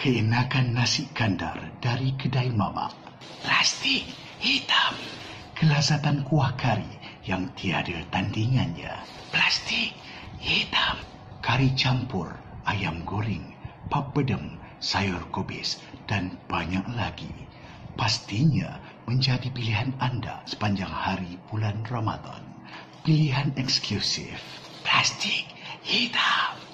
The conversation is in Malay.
Keenakan nasi kandar dari kedai mama. Plastik hitam. Kelazatan kuah kari yang tiada tandingannya. Plastik hitam. Kari campur, ayam goreng, papedem, sayur kubis dan banyak lagi. Pastinya menjadi pilihan anda sepanjang hari bulan Ramadan. Pilihan eksklusif. Plastik hitam.